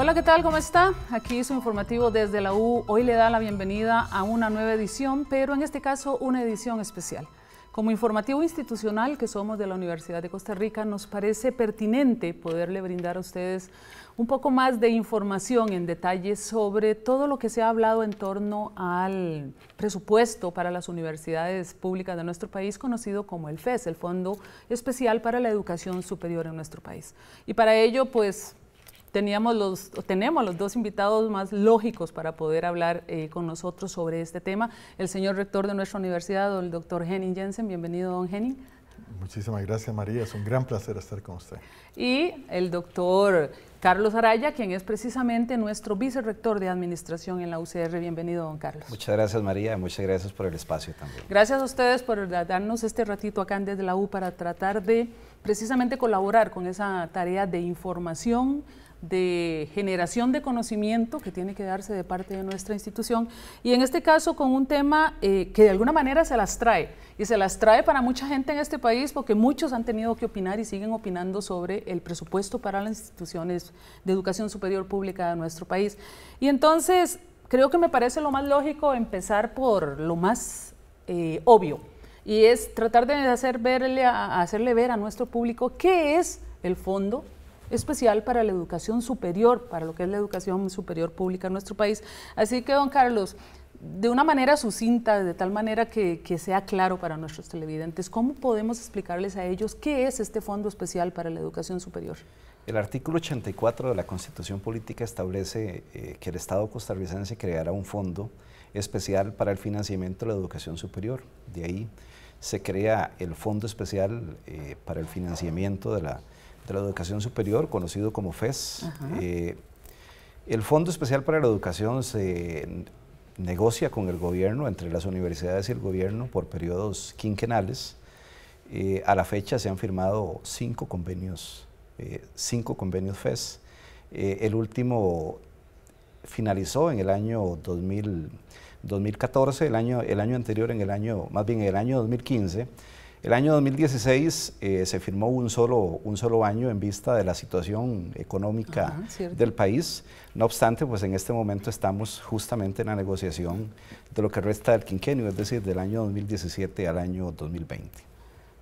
Hola, ¿qué tal? ¿Cómo está? Aquí su informativo desde la U. Hoy le da la bienvenida a una nueva edición, pero en este caso una edición especial. Como informativo institucional que somos de la Universidad de Costa Rica, nos parece pertinente poderle brindar a ustedes un poco más de información en detalle sobre todo lo que se ha hablado en torno al presupuesto para las universidades públicas de nuestro país, conocido como el FEES, el Fondo Especial para la Educación Superior en nuestro país. Y para ello, pues, tenemos los dos invitados más lógicos para poder hablar con nosotros sobre este tema. El señor rector de nuestra universidad, el doctor Henning Jensen. Bienvenido, don Henning. Muchísimas gracias, María. Es un gran placer estar con usted. Y el doctor Carlos Araya, quien es precisamente nuestro vicerrector de administración en la UCR. Bienvenido, don Carlos. Muchas gracias, María. Muchas gracias por el espacio también. Gracias a ustedes por darnos este ratito acá desde la U para tratar de precisamente colaborar con esa tarea de información, de generación de conocimiento que tiene que darse de parte de nuestra institución, y en este caso con un tema que de alguna manera se las trae para mucha gente en este país, porque muchos han tenido que opinar y siguen opinando sobre el presupuesto para las instituciones de educación superior pública de nuestro país. Y entonces creo que me parece lo más lógico empezar por lo más obvio, y es tratar de hacerle ver a nuestro público qué es el Fondo Especial para la Educación Superior, para lo que es la educación superior pública en nuestro país. Así que, don Carlos, de una manera sucinta, de tal manera que sea claro para nuestros televidentes, ¿cómo podemos explicarles a ellos qué es este Fondo Especial para la Educación Superior? El artículo 84 de la Constitución Política establece que el Estado costarricense creará un fondo especial para el financiamiento de la educación superior. De ahí se crea el Fondo Especial para el financiamiento de la Educación Superior, conocido como FEES. El Fondo Especial para la Educación se negocia con el gobierno, entre las universidades y el gobierno, por periodos quinquenales. A la fecha se han firmado cinco convenios FEES. El último finalizó en el año 2014, el año anterior, más bien en el año 2015. El año 2016 se firmó un solo año en vista de la situación económica del país. No obstante, pues en este momento estamos justamente en la negociación de lo que resta del quinquenio, es decir, del año 2017 al año 2020.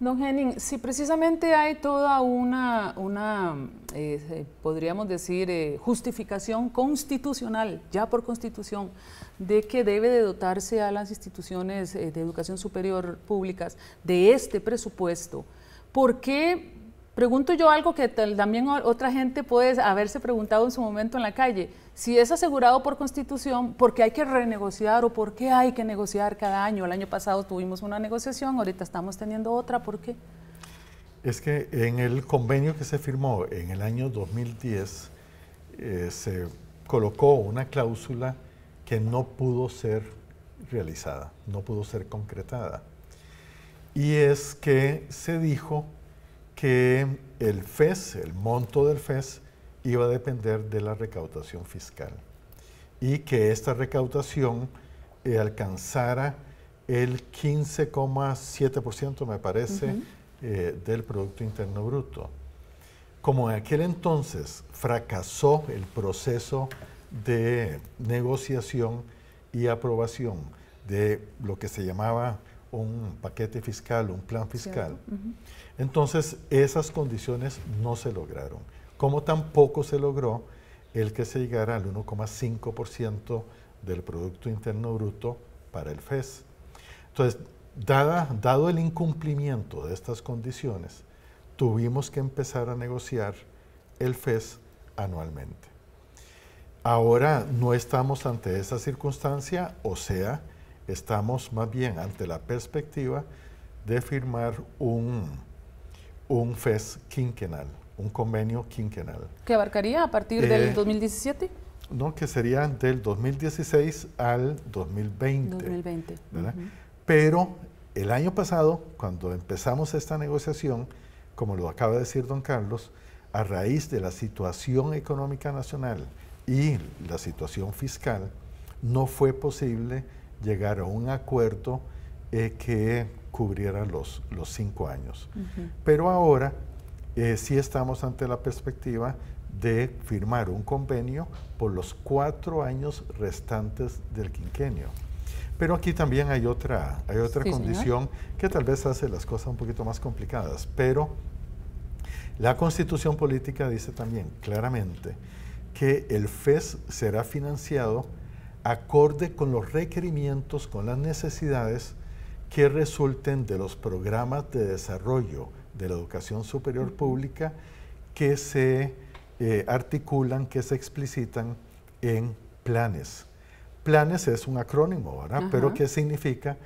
Don Henning, si precisamente hay toda una justificación constitucional, ya por constitución, de que debe de dotarse a las instituciones de educación superior públicas de este presupuesto, ¿por qué? Pregunto yo algo que también otra gente puede haberse preguntado en su momento en la calle. Si es asegurado por constitución, ¿por qué hay que renegociar o por qué hay que negociar cada año? El año pasado tuvimos una negociación, ahorita estamos teniendo otra, ¿por qué? Es que en el convenio que se firmó en el año 2010 se colocó una cláusula que no pudo ser realizada, no pudo ser concretada. Y es que se dijo que el FEES, el monto del FEES, iba a depender de la recaudación fiscal y que esta recaudación alcanzara el 15,7%, me parece, del Producto Interno Bruto. Como en aquel entonces fracasó el proceso de negociación y aprobación de lo que se llamaba un paquete fiscal, un plan fiscal, entonces esas condiciones no se lograron, como tampoco se logró el que se llegara al 1,5% del Producto Interno Bruto para el FEES. Entonces, dado el incumplimiento de estas condiciones, tuvimos que empezar a negociar el FEES anualmente. Ahora no estamos ante esa circunstancia, o sea, estamos más bien ante la perspectiva de firmar un FEES quinquenal, un convenio quinquenal. ¿Que abarcaría a partir del 2017? No, que sería del 2016 al 2020. 2020. ¿Verdad? Pero el año pasado, cuando empezamos esta negociación, como lo acaba de decir don Carlos, a raíz de la situación económica nacional y la situación fiscal, no fue posible llegar a un acuerdo que cubriera los 5 años. Pero ahora sí estamos ante la perspectiva de firmar un convenio por los 4 años restantes del quinquenio. Pero aquí también hay otra sí, condición, señor, que tal vez hace las cosas un poquito más complicadas, pero la Constitución Política dice también claramente que el FEES será financiado acorde con los requerimientos, con las necesidades que resulten de los programas de desarrollo de la educación superior pública que se articulan, que se explicitan en planes. Planes es un acrónimo, ¿verdad? Ajá. Pero que significa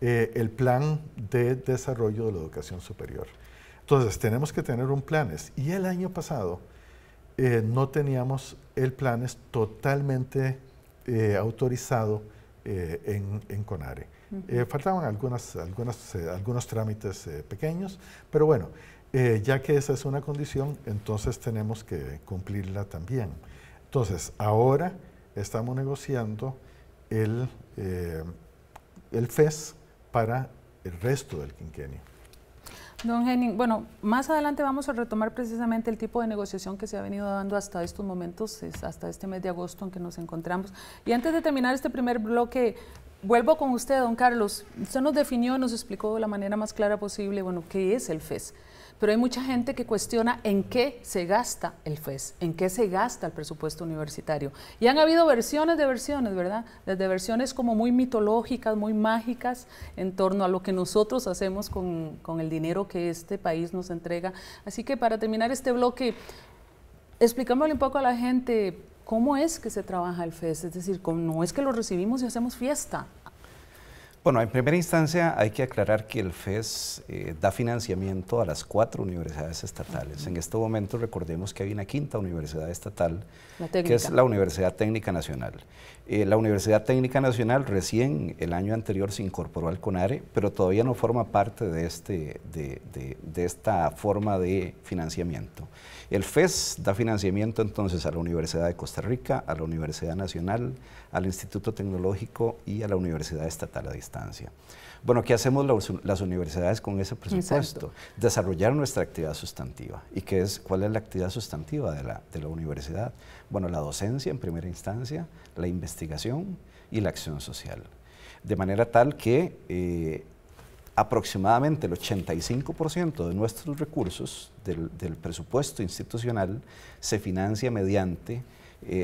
el Plan de Desarrollo de la Educación Superior. Entonces, tenemos que tener un planes. Y el año pasado no teníamos el planes totalmente autorizado en CONARE. Faltaban algunos trámites pequeños, pero bueno, ya que esa es una condición, entonces tenemos que cumplirla también. Entonces, ahora estamos negociando el FEES para el resto del quinquenio. Don Henning, bueno, más adelante vamos a retomar precisamente el tipo de negociación que se ha venido dando hasta estos momentos, hasta este mes de agosto en que nos encontramos. Y antes de terminar este primer bloque, vuelvo con usted, don Carlos. Usted nos definió, nos explicó de la manera más clara posible, bueno, qué es el FEES. Pero hay mucha gente que cuestiona en qué se gasta el FEES, en qué se gasta el presupuesto universitario. Y han habido versiones de versiones, ¿verdad? Desde versiones como muy mitológicas, muy mágicas, en torno a lo que nosotros hacemos con el dinero que este país nos entrega. Así que para terminar este bloque, explicámosle un poco a la gente cómo es que se trabaja el FEES, es decir, no es que lo recibimos y hacemos fiesta. Bueno, en primera instancia hay que aclarar que el FEES da financiamiento a las 4 universidades estatales. En este momento recordemos que hay una 5ª universidad estatal, que es la Universidad Técnica Nacional. La Universidad Técnica Nacional recién el año anterior se incorporó al CONARE, pero todavía no forma parte de esta forma de financiamiento. El FEES da financiamiento entonces a la Universidad de Costa Rica, a la Universidad Nacional, al Instituto Tecnológico y a la Universidad Estatal a Distancia. Bueno, ¿qué hacemos las universidades con ese presupuesto? Exacto. Desarrollar nuestra actividad sustantiva. ¿Y qué es, cuál es la actividad sustantiva de la universidad? Bueno, la docencia en primera instancia, la investigación y la acción social. De manera tal que aproximadamente el 85% de nuestros recursos del presupuesto institucional se financia mediante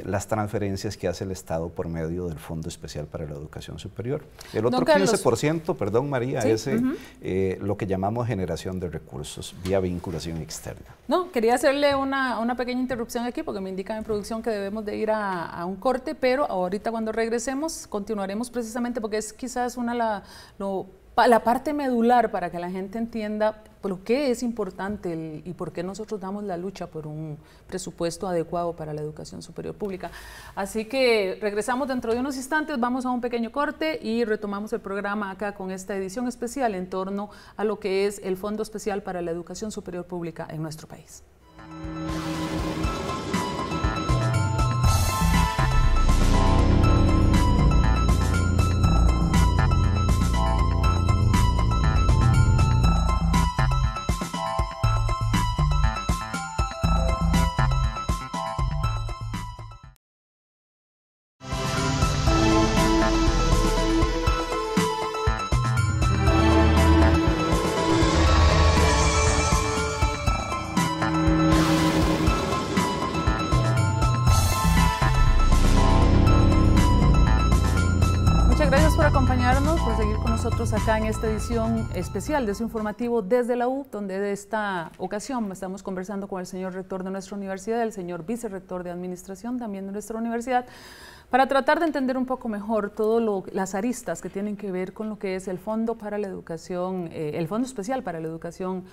las transferencias que hace el Estado por medio del Fondo Especial para la Educación Superior. El otro 15%, perdón María, ¿sí? Es lo que llamamos generación de recursos vía vinculación externa. No, quería hacerle una pequeña interrupción aquí porque me indican en producción que debemos de ir a un corte, pero ahorita cuando regresemos continuaremos precisamente porque es quizás la parte medular para que la gente entienda por qué es importante y por qué nosotros damos la lucha por un presupuesto adecuado para la educación superior pública. Así que regresamos dentro de unos instantes, vamos a un pequeño corte y retomamos el programa acá con esta edición especial en torno a lo que es el Fondo Especial para la Educación Superior Pública en nuestro país. Acá en esta edición especial de su informativo Desde la U, donde de esta ocasión estamos conversando con el señor rector de nuestra universidad, el señor vicerrector de administración también de nuestra universidad, para tratar de entender un poco mejor todas las aristas que tienen que ver con lo que es el Fondo para la Educación, el Fondo Especial para la Educación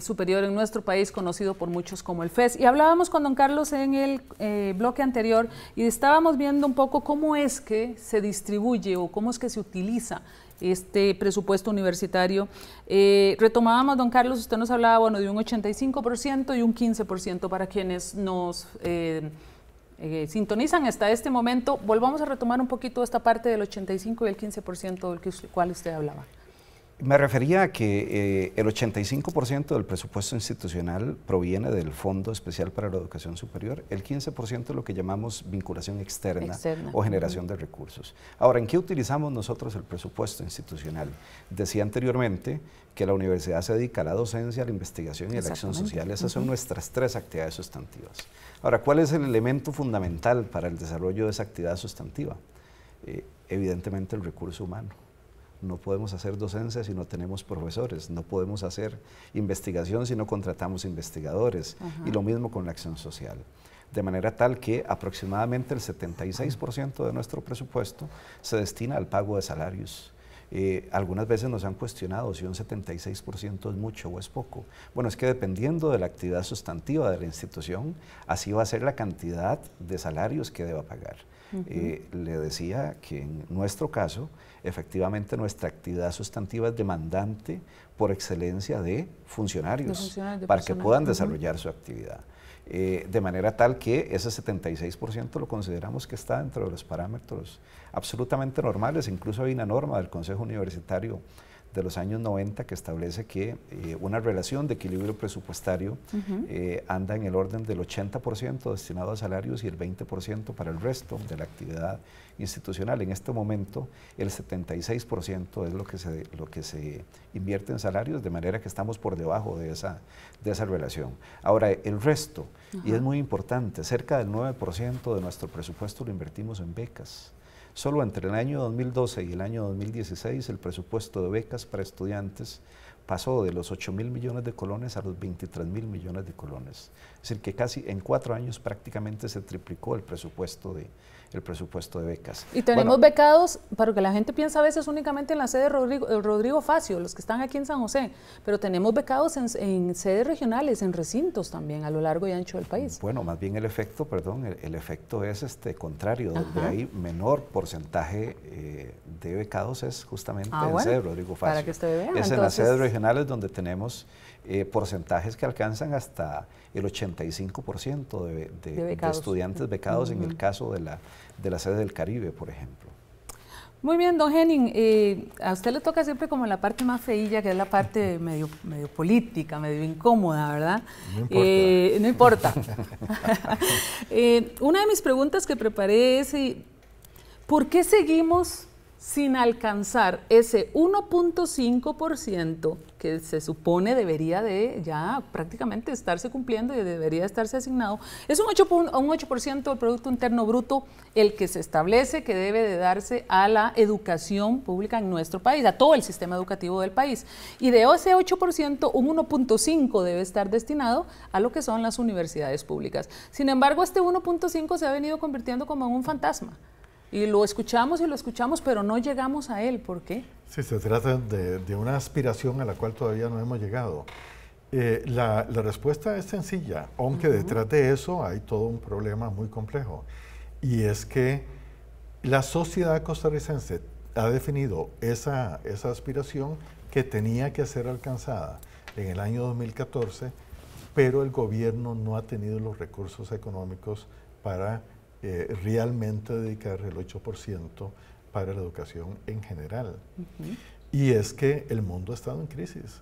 Superior en nuestro país, conocido por muchos como el FEES. Y hablábamos con don Carlos en el bloque anterior y estábamos viendo un poco cómo es que se distribuye o cómo es que se utiliza este presupuesto universitario. Retomábamos, don Carlos, usted nos hablaba, bueno, de un 85% y un 15% para quienes nos sintonizan hasta este momento. Volvamos a retomar un poquito esta parte del 85% y el 15% del cual usted hablaba. Me refería a que el 85% del presupuesto institucional proviene del Fondo Especial para la Educación Superior, el 15% es lo que llamamos vinculación externa o generación de recursos. Ahora, ¿en qué utilizamos nosotros el presupuesto institucional? Decía anteriormente que la universidad se dedica a la docencia, a la investigación y a la acción social. Esas son nuestras tres actividades sustantivas. Ahora, ¿cuál es el elemento fundamental para el desarrollo de esa actividad sustantiva? Evidentemente el recurso humano. No podemos hacer docencia si no tenemos profesores, no podemos hacer investigación si no contratamos investigadores, y lo mismo con la acción social. De manera tal que aproximadamente el 76% de nuestro presupuesto se destina al pago de salarios. Algunas veces nos han cuestionado si un 76% es mucho o es poco. Bueno, es que dependiendo de la actividad sustantiva de la institución, así va a ser la cantidad de salarios que deba pagar. Le decía que en nuestro caso, efectivamente nuestra actividad sustantiva es demandante por excelencia de funcionarios para que puedan desarrollar su actividad. De manera tal que ese 76% lo consideramos que está dentro de los parámetros absolutamente normales. Incluso hay una norma del Consejo Universitario de los años 90 que establece que una relación de equilibrio presupuestario anda en el orden del 80% destinado a salarios y el 20% para el resto de la actividad institucional. En este momento el 76% es lo que se invierte en salarios, de manera que estamos por debajo de esa relación. Ahora, el resto, y es muy importante, cerca del 9% de nuestro presupuesto lo invertimos en becas. Solo entre el año 2012 y el año 2016 el presupuesto de becas para estudiantes pasó de los 8.000 millones de colones a los 23.000 millones de colones. Es decir, que casi en 4 años prácticamente se triplicó el presupuesto de becas. Y tenemos becados, para que la gente piensa a veces únicamente en la sede de Rodrigo Facio, los que están aquí en San José, pero tenemos becados en sedes regionales, en recintos también, a lo largo y ancho del país. Bueno, más bien el efecto, perdón, el efecto es contrario, donde hay menor porcentaje de becados es justamente en sede de Rodrigo Facio. Para que usted vea. Entonces, en las sedes regionales donde tenemos porcentajes que alcanzan hasta el 85% de estudiantes becados en el caso de la sede del Caribe, por ejemplo. Muy bien, don Henning, a usted le toca siempre como la parte más feilla, que es la parte medio política, medio incómoda, ¿verdad? No importa. No importa. Una de mis preguntas que preparé es, ¿por qué seguimos sin alcanzar ese 1.5% que se supone debería de ya prácticamente estarse cumpliendo y debería estarse asignado? Es un 8% del Producto Interno Bruto el que se establece que debe de darse a la educación pública en nuestro país, a todo el sistema educativo del país. Y de ese 8%, un 1.5% debe estar destinado a lo que son las universidades públicas. Sin embargo, este 1.5% se ha venido convirtiendo como en un fantasma. Y lo escuchamos, pero no llegamos a él. ¿Por qué? Sí, se trata de una aspiración a la cual todavía no hemos llegado. La respuesta es sencilla, aunque detrás de eso hay todo un problema muy complejo. Y es que la sociedad costarricense ha definido esa aspiración que tenía que ser alcanzada en el año 2014, pero el gobierno no ha tenido los recursos económicos para realmente dedicar el 8% para la educación en general. Y es que el mundo ha estado en crisis.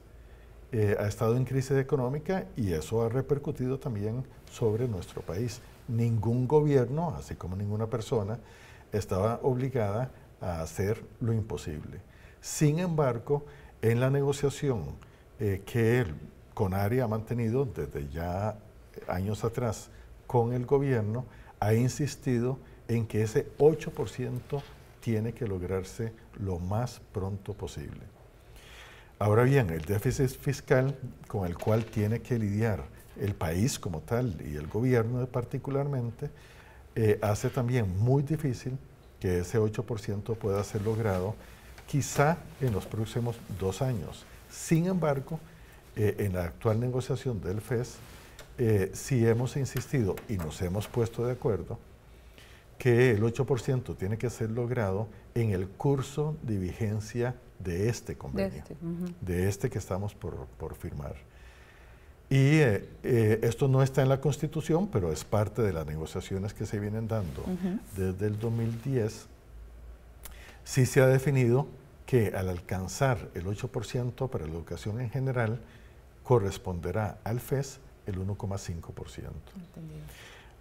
Ha estado en crisis económica y eso ha repercutido también sobre nuestro país. Ningún gobierno, así como ninguna persona, estaba obligada a hacer lo imposible. Sin embargo, en la negociación que el CONARE ha mantenido desde ya años atrás con el gobierno, ha insistido en que ese 8% tiene que lograrse lo más pronto posible. Ahora bien, el déficit fiscal con el cual tiene que lidiar el país como tal y el gobierno particularmente, hace también muy difícil que ese 8% pueda ser logrado quizá en los próximos 2 años. Sin embargo, en la actual negociación del FEES, si hemos insistido y nos hemos puesto de acuerdo que el 8% tiene que ser logrado en el curso de vigencia de este convenio, de este que estamos por firmar. Y esto no está en la Constitución, pero es parte de las negociaciones que se vienen dando desde el 2010. Sí se ha definido que al alcanzar el 8% para la educación en general, corresponderá al FEES el 1,5%.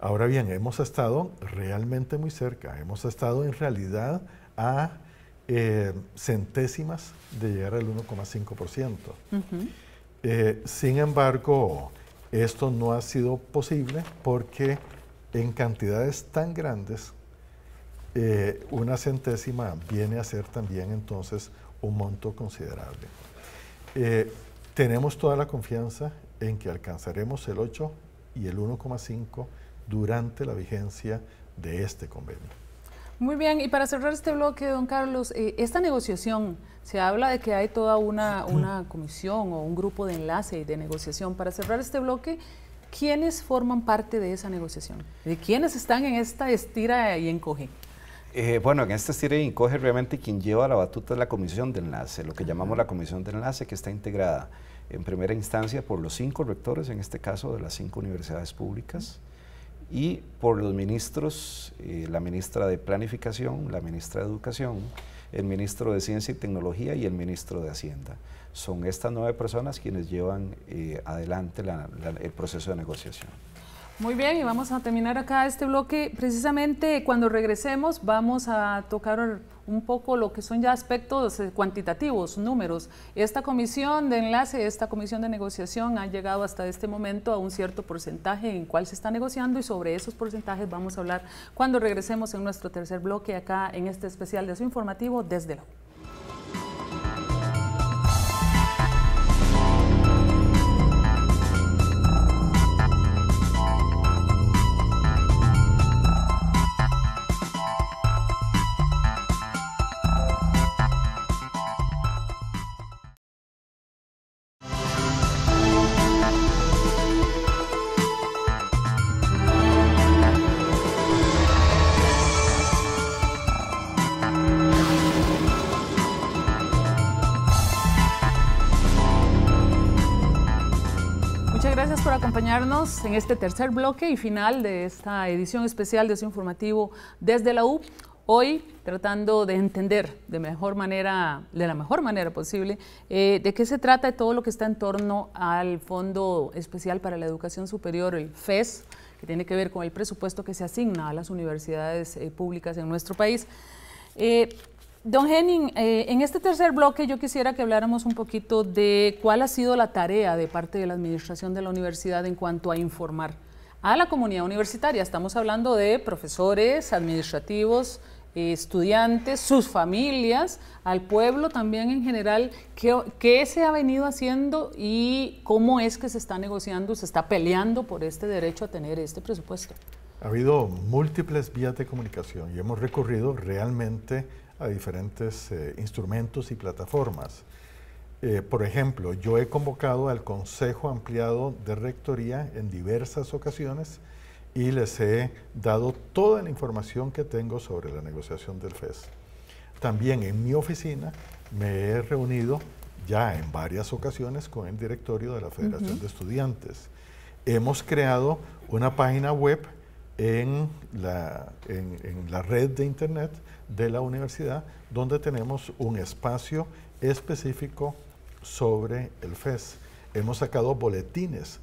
Ahora bien, hemos estado realmente muy cerca, hemos estado en realidad a centésimas de llegar al 1,5%. Sin embargo, esto no ha sido posible porque en cantidades tan grandes, una centésima viene a ser también entonces un monto considerable. Tenemos toda la confianza en que alcanzaremos el 8 y el 1,5 durante la vigencia de este convenio. Muy bien, y para cerrar este bloque, don Carlos, esta negociación, se habla de que hay toda una comisión o un grupo de enlace y de negociación. Para cerrar este bloque, ¿quiénes forman parte de esa negociación? ¿De quiénes están en esta estira y encoge? Bueno, en esta estira y encoge realmente quien lleva la batuta es la comisión de enlace, lo que llamamos la comisión de enlace, que está integrada en primera instancia por los 5 rectores, en este caso de las 5 universidades públicas, y por los ministros, la ministra de Planificación, la ministra de Educación, el ministro de Ciencia y Tecnología y el ministro de Hacienda. Son estas 9 personas quienes llevan adelante el proceso de negociación. Muy bien, y vamos a terminar acá este bloque. Precisamente cuando regresemos vamos a tocar un poco lo que son ya aspectos cuantitativos, números. Esta comisión de enlace, esta comisión de negociación ha llegado hasta este momento a un cierto porcentaje en cuál se está negociando, y sobre esos porcentajes vamos a hablar cuando regresemos en nuestro tercer bloque acá en este especial de su informativo Desde la U. Acompañarnos en este tercer bloque y final de esta edición especial de su informativo Desde la U, hoy tratando de entender de la mejor manera posible de qué se trata de todo lo que está en torno al Fondo Especial para la Educación Superior, el FEES, que tiene que ver con el presupuesto que se asigna a las universidades públicas en nuestro país. Don Henning, en este tercer bloque yo quisiera que habláramos un poquito de cuál ha sido la tarea de parte de la administración de la universidad en cuanto a informar a la comunidad universitaria. Estamos hablando de profesores, administrativos, estudiantes, sus familias, al pueblo también en general. ¿Qué se ha venido haciendo y cómo es que se está negociando, se está peleando por este derecho a tener este presupuesto? Ha habido múltiples vías de comunicación y hemos recurrido realmente a diferentes instrumentos y plataformas. Por ejemplo, yo he convocado al Consejo Ampliado de Rectoría en diversas ocasiones y les he dado toda la información que tengo sobre la negociación del FEES. También en mi oficina me he reunido ya en varias ocasiones con el directorio de la Federación de Estudiantes. Hemos creado una página web en la red de internet de la universidad, donde tenemos un espacio específico sobre el FEES. Hemos sacado boletines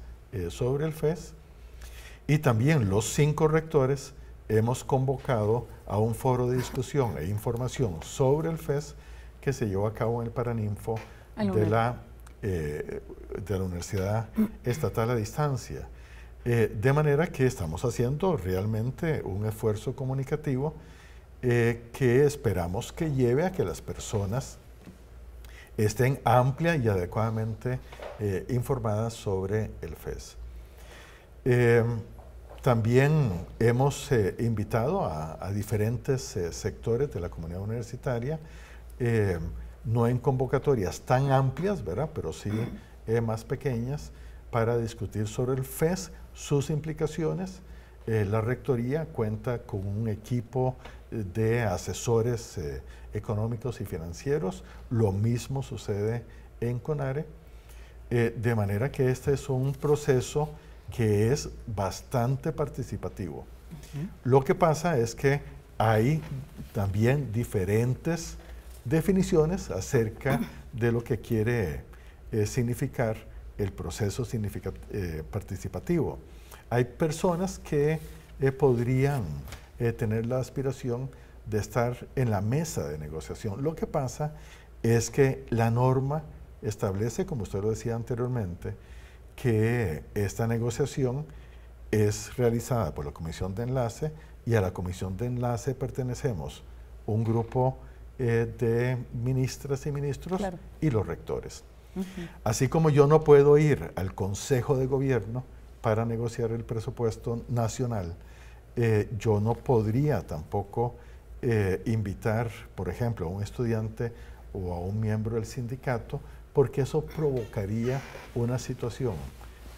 sobre el FEES, y también los 5 rectores hemos convocado a un foro de discusión e información sobre el FEES que se llevó a cabo en el Paraninfo de la Universidad Estatal a Distancia. De manera que estamos haciendo realmente un esfuerzo comunicativo que esperamos que lleve a que las personas estén amplia y adecuadamente informadas sobre el FEES. También hemos invitado a diferentes sectores de la comunidad universitaria, no en convocatorias tan amplias, ¿verdad?, pero sí más pequeñas, para discutir sobre el FEES, sus implicaciones. La rectoría cuenta con un equipo de asesores económicos y financieros. Lo mismo sucede en CONARE, de manera que este es un proceso que es bastante participativo. Lo que pasa es que hay también diferentes definiciones acerca de lo que quiere significar el proceso participativo. Hay personas que podrían tener la aspiración de estar en la mesa de negociación. Lo que pasa es que la norma establece, como usted lo decía anteriormente, que esta negociación es realizada por la Comisión de Enlace, y a la Comisión de Enlace pertenecemos un grupo de ministras y ministros, claro, y los rectores. Uh-huh. Así como yo no puedo ir al Consejo de Gobierno para negociar el presupuesto nacional, yo no podría tampoco invitar, por ejemplo, a un estudiante o a un miembro del sindicato, porque eso provocaría una situación,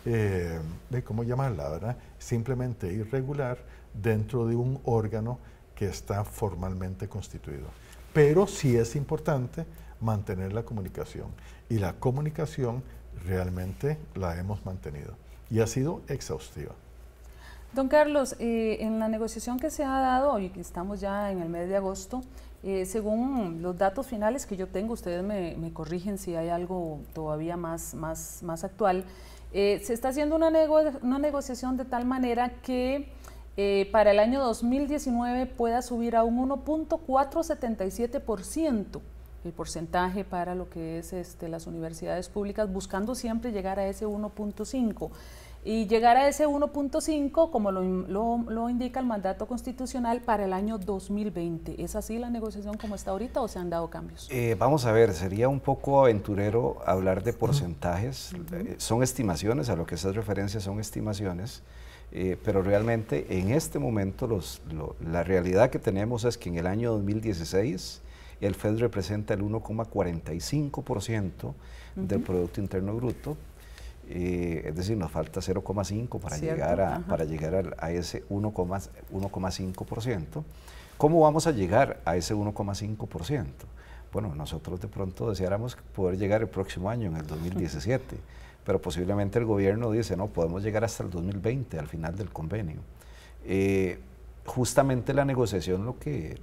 de cómo llamarla, ¿verdad?, simplemente irregular dentro de un órgano que está formalmente constituido. Pero sí es importante mantener la comunicación, y la comunicación realmente la hemos mantenido y ha sido exhaustiva. Don Carlos, en la negociación que se ha dado, y que estamos ya en el mes de agosto, según los datos finales que yo tengo, ustedes me corrigen si hay algo todavía más actual, se está haciendo una negociación de tal manera que para el año 2019 pueda subir a un 1.477% el porcentaje para lo que es las universidades públicas, buscando siempre llegar a ese 1.5%. Y llegar a ese 1.5, como lo indica el mandato constitucional, para el año 2020. ¿Es así la negociación como está ahorita o se han dado cambios? Vamos a ver, sería un poco aventurero hablar de porcentajes. Uh-huh. Son estimaciones, a lo que esas referencias son estimaciones, pero realmente en este momento la realidad que tenemos es que en el año 2016 el FEES representa el 1,45% del Producto Interno Bruto. Es decir, nos falta 0,5 para llegar a ese 1,5%. ¿Cómo vamos a llegar a ese 1,5%? Bueno, nosotros de pronto deseáramos poder llegar el próximo año, en el 2017, pero posiblemente el gobierno dice, no, podemos llegar hasta el 2020, al final del convenio. Justamente la negociación lo que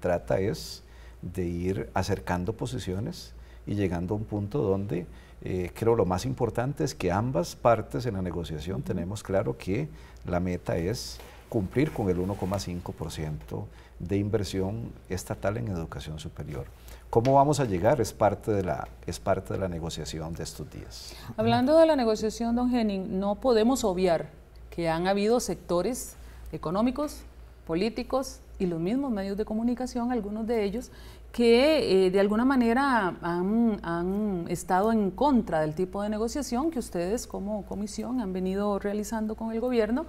trata es de ir acercando posiciones y llegando a un punto donde creo lo más importante es que ambas partes en la negociación tenemos claro que la meta es cumplir con el 1,5% de inversión estatal en educación superior. ¿Cómo vamos a llegar? Es parte de la negociación de estos días. Hablando de la negociación, don Henning, no podemos obviar que han habido sectores económicos, políticos y los mismos medios de comunicación, algunos de ellos, que de alguna manera han estado en contra del tipo de negociación que ustedes como comisión han venido realizando con el gobierno,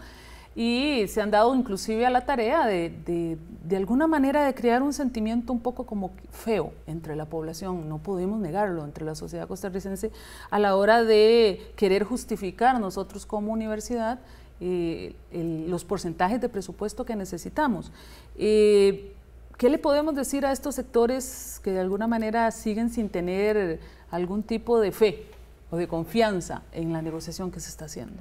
y se han dado inclusive a la tarea de alguna manera de crear un sentimiento un poco como feo entre la población, no podemos negarlo, entre la sociedad costarricense, a la hora de querer justificar nosotros como universidad los porcentajes de presupuesto que necesitamos. ¿Qué le podemos decir a estos sectores que de alguna manera siguen sin tener algún tipo de fe o de confianza en la negociación que se está haciendo?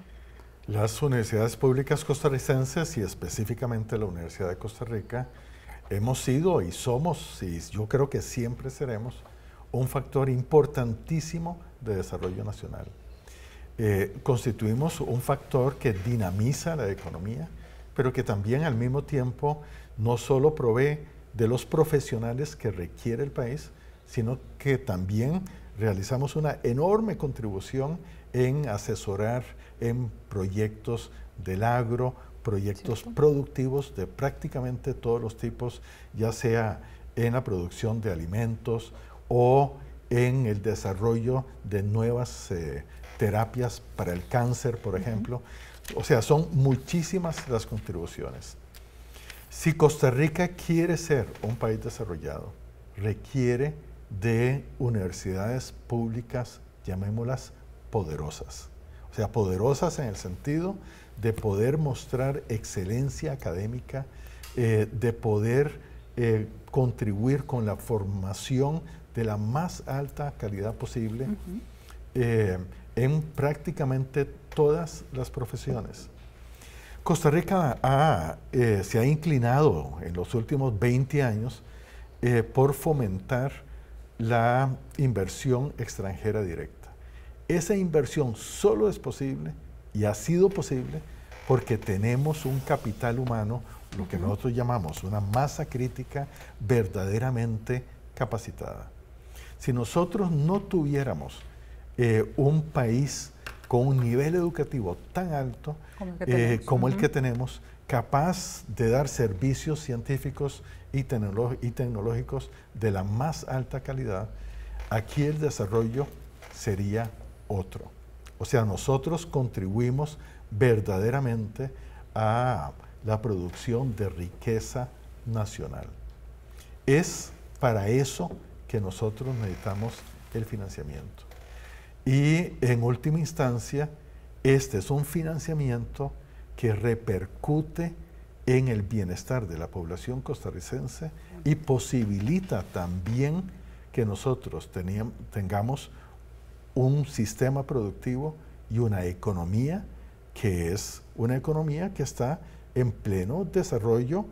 Las universidades públicas costarricenses, y específicamente la Universidad de Costa Rica, hemos sido y somos, y yo creo que siempre seremos, un factor importantísimo de desarrollo nacional. Constituimos un factor que dinamiza la economía, pero que también al mismo tiempo no solo provee de los profesionales que requiere el país, sino que también realizamos una enorme contribución en asesorar en proyectos del agro, proyectos productivos de prácticamente todos los tipos, ya sea en la producción de alimentos o en el desarrollo de nuevas terapias para el cáncer, por ejemplo. O sea, son muchísimas las contribuciones. Si Costa Rica quiere ser un país desarrollado, requiere de universidades públicas, llamémoslas poderosas. O sea, poderosas en el sentido de poder mostrar excelencia académica, de poder contribuir con la formación de la más alta calidad posible en prácticamente todas las profesiones. Costa Rica se ha inclinado en los últimos 20 años por fomentar la inversión extranjera directa. Esa inversión solo es posible y ha sido posible porque tenemos un capital humano, lo que nosotros llamamos una masa crítica verdaderamente capacitada. Si nosotros no tuviéramos un país con un nivel educativo tan alto como el que tenemos, capaz de dar servicios científicos y tecnológicos de la más alta calidad, aquí el desarrollo sería otro. O sea, nosotros contribuimos verdaderamente a la producción de riqueza nacional. Es para eso que nosotros necesitamos el financiamiento. Y en última instancia, este es un financiamiento que repercute en el bienestar de la población costarricense y posibilita también que nosotros tengamos un sistema productivo y una economía que es una economía que está en pleno desarrollo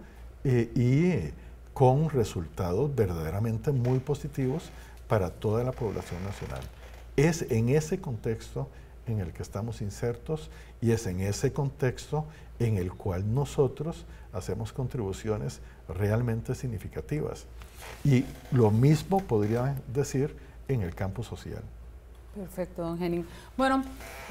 y con resultados verdaderamente muy positivos para toda la población nacional. Es en ese contexto en el que estamos insertos y es en ese contexto en el cual nosotros hacemos contribuciones realmente significativas. Y lo mismo podría decir en el campo social. Perfecto, don Henning. Bueno,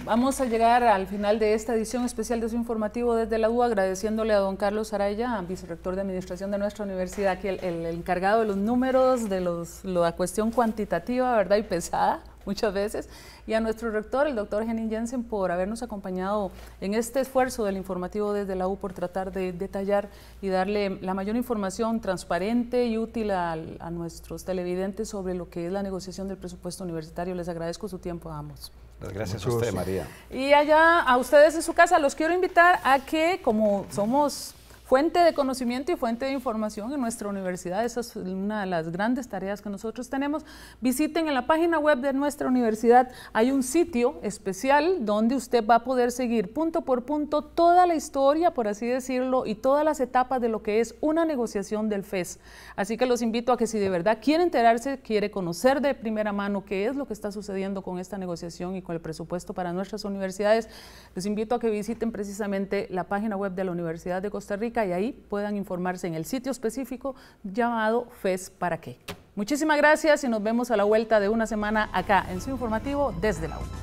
vamos a llegar al final de esta edición especial de su informativo desde la U, agradeciéndole a don Carlos Araya, vicerrector de Administración de nuestra universidad, aquí el encargado de los números, de la cuestión cuantitativa, ¿verdad? Y pesada muchas veces, y a nuestro rector, el doctor Henning Jensen, por habernos acompañado en este esfuerzo del informativo desde la U por tratar de detallar y darle la mayor información transparente y útil a nuestros televidentes sobre lo que es la negociación del presupuesto universitario. Les agradezco su tiempo a ambos. Gracias a usted, María. Y allá, a ustedes en su casa, los quiero invitar a que, como somos fuente de conocimiento y fuente de información en nuestra universidad, esa es una de las grandes tareas que nosotros tenemos. Visiten en la página web de nuestra universidad, hay un sitio especial donde usted va a poder seguir punto por punto toda la historia, por así decirlo, y todas las etapas de lo que es una negociación del FEES. Así que los invito a que si de verdad quiere enterarse, quiere conocer de primera mano qué es lo que está sucediendo con esta negociación y con el presupuesto para nuestras universidades, les invito a que visiten precisamente la página web de la Universidad de Costa Rica y ahí puedan informarse en el sitio específico llamado FEES para qué. Muchísimas gracias y nos vemos a la vuelta de una semana acá en su informativo desde la U.